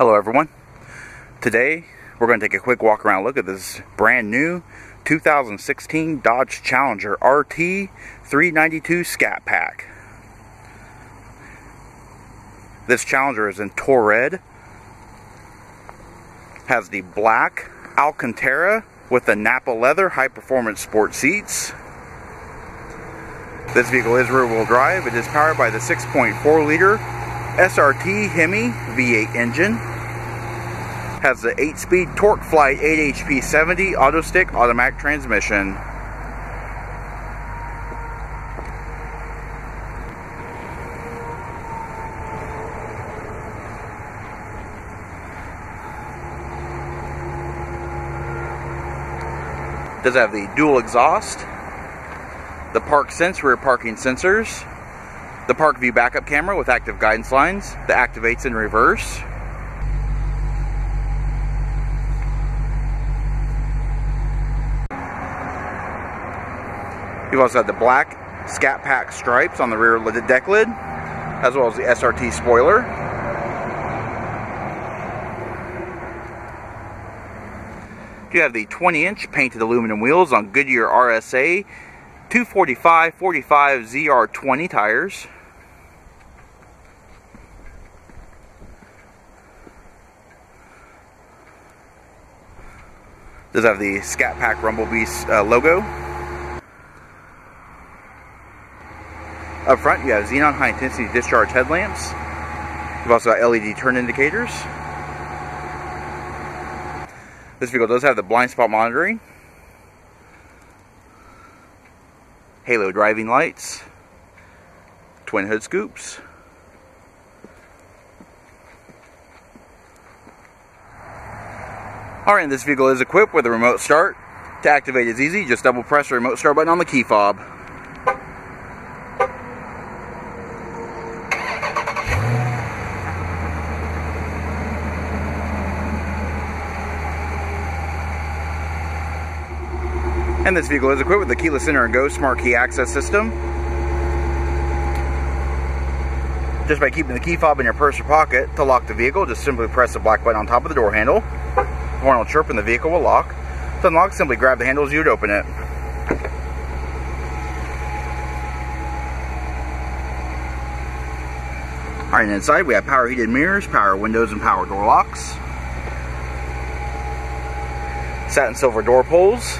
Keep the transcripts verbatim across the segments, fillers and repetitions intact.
Hello everyone. Today we're going to take a quick walk around look at this brand new two thousand sixteen Dodge Challenger R T three ninety-two Scat Pack. This Challenger is in TorRed, has the black Alcantara with the Nappa leather high performance sport seats. This vehicle is rear wheel drive. It is powered by the six point four liter S R T Hemi V eight engine. Has the eight speed TorqueFlite eight H P seventy AutoStick automatic transmission. Does have the dual exhaust, the ParkSense rear parking sensors, the Park View backup camera with active guidance lines that activates in reverse. You've also got the black Scat Pack stripes on the rear deck lid, as well as the S R T spoiler. You have the twenty inch painted aluminum wheels on Goodyear R S A two forty-five forty-five Z R twenty tires. Does have the Scat Pack Rumble Bee uh, logo. Up front, you have xenon high intensity discharge headlamps. You've also got L E D turn indicators. This vehicle does have the blind spot monitoring, halo driving lights, twin hood scoops. Alright, and this vehicle is equipped with a remote start. To activate is easy, just double press the remote start button on the key fob. And this vehicle is equipped with the keyless enter and go smart key access system. Just by keeping the key fob in your purse or pocket, to lock the vehicle, just simply press the black button on top of the door handle. The horn will chirp and the vehicle will lock. To unlock, simply grab the handle as you would open it. Alright, and inside we have power heated mirrors, power windows, and power door locks. Satin silver door pulls.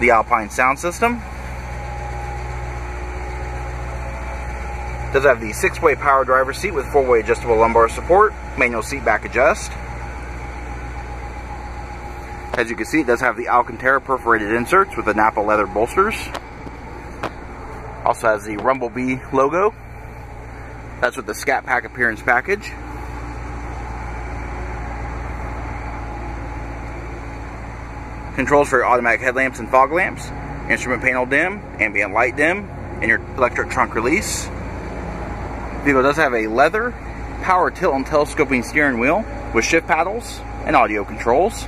The Alpine sound system. Does have the six way power driver seat with four way adjustable lumbar support, manual seat back adjust. As you can see, it does have the Alcantara perforated inserts with the Nappa leather bolsters. Also has the Rumble Bee logo. That's with the Scat Pack appearance package. Controls for your automatic headlamps and fog lamps, instrument panel dim, ambient light dim, and your electric trunk release. The vehicle does have a leather, power tilt and telescoping steering wheel with shift paddles and audio controls.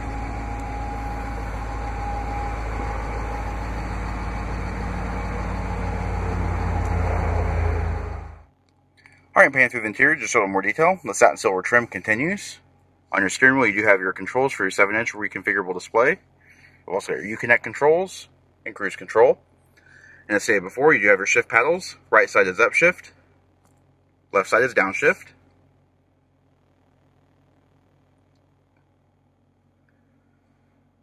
Alright, panning through the interior just a little more detail. The satin silver trim continues. On your steering wheel, you do have your controls for your seven inch reconfigurable display. You've also got your Uconnect controls and cruise control. And as stated before, you do have your shift paddles. Right side is upshift, left side is downshift.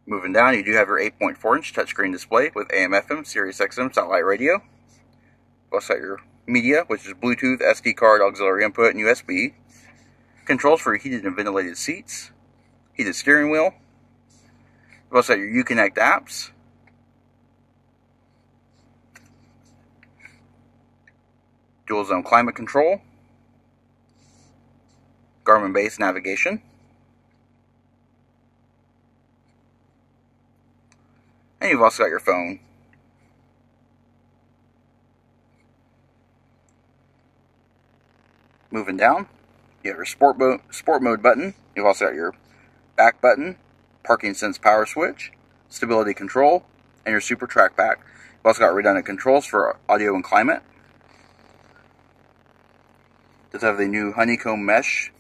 Moving down, you do have your eight point four inch touchscreen display with A M F M, Sirius X M, satellite radio. You've also got your media, which is Bluetooth, S D card, auxiliary input, and U S B. Controls for your heated and ventilated seats, heated steering wheel. You've also got your Uconnect apps. Dual zone climate control. Garmin based navigation. And you've also got your phone. Moving down, you have your sport, bo- sport mode button. You've also got your back button, Parking Sense power switch, stability control, and your Super Track Pack. You've also got redundant controls for audio and climate. Does have the new honeycomb mesh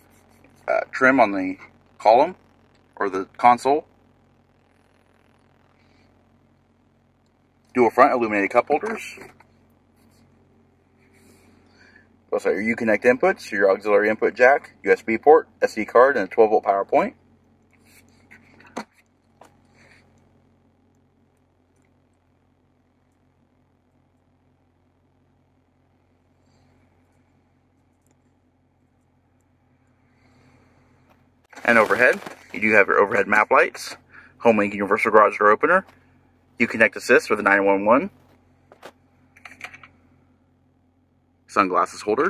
uh, trim on the column or the console. Dual front illuminated cup holders. Also, your Uconnect inputs, your auxiliary input jack, U S B port, S D card, and a twelve volt power point. And overhead, you do have your overhead map lights, HomeLink universal garage door opener, Uconnect assist with a nine one one, sunglasses holder.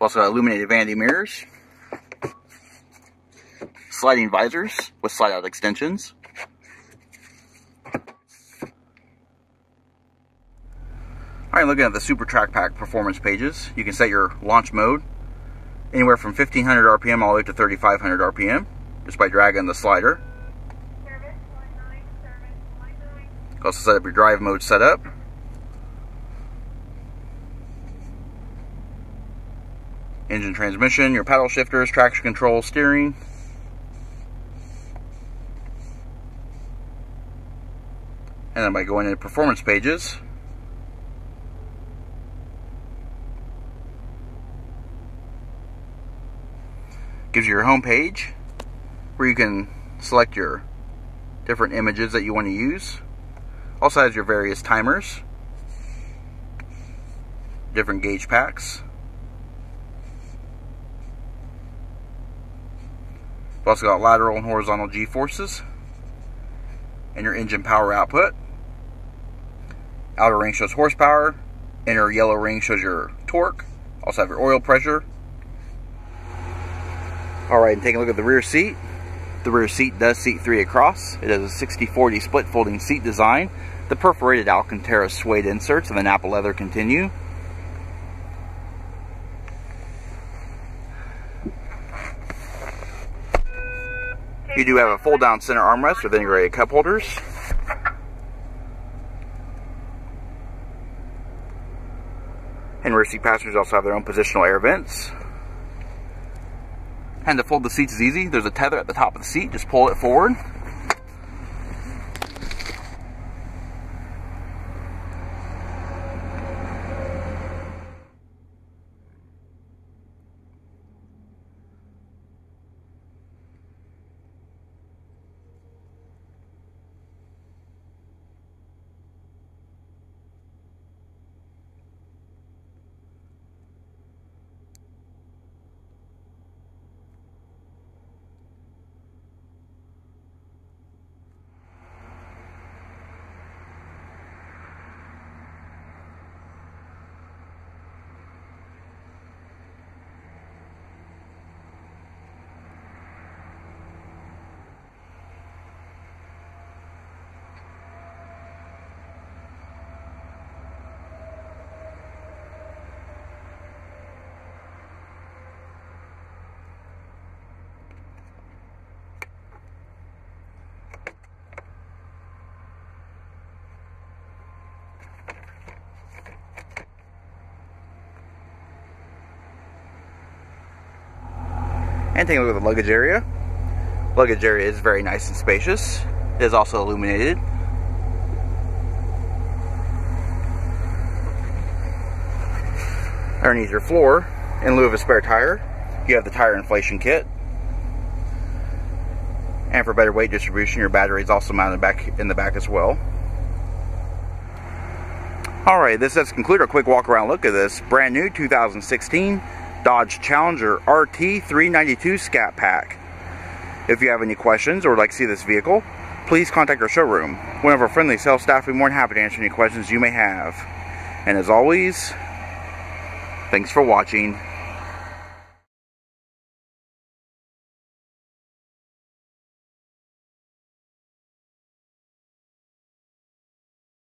Also got illuminated vanity mirrors, sliding visors with slide out extensions, Alright, looking at the Super Track Pack performance pages, you can set your launch mode anywhere from fifteen hundred R P M all the way to thirty-five hundred R P M, just by dragging the slider. Service, one nine, service, one nine. You can also set up your drive mode setup. Engine transmission, your paddle shifters, traction control, steering. And then by going into performance pages, gives you your home page where you can select your different images that you want to use. Also has your various timers, different gauge packs. You've also got lateral and horizontal G-forces and your engine power output. Outer ring shows horsepower, inner yellow ring shows your torque. Also have your oil pressure. Alright, and taking a look at the rear seat. The rear seat does seat three across. It has a sixty forty split folding seat design. The perforated Alcantara suede inserts and the Nappa leather continue. You do have a fold down center armrest with integrated cup holders. And rear seat passengers also have their own positional air vents. And to fold the seats is easy. There's a tether at the top of the seat. Just pull it forward. And take a look at the luggage area. Luggage area is very nice and spacious. It is also illuminated. Underneath your floor, in lieu of a spare tire, you have the tire inflation kit. And for better weight distribution, your battery is also mounted back in the back as well. Alright, this does conclude our quick walk around look at this brand new two thousand sixteen Dodge Challenger R T three ninety-two Scat Pack. If you have any questions or would like to see this vehicle, please contact our showroom. One of our friendly sales staff will be more than happy to answer any questions you may have. And as always, thanks for watching.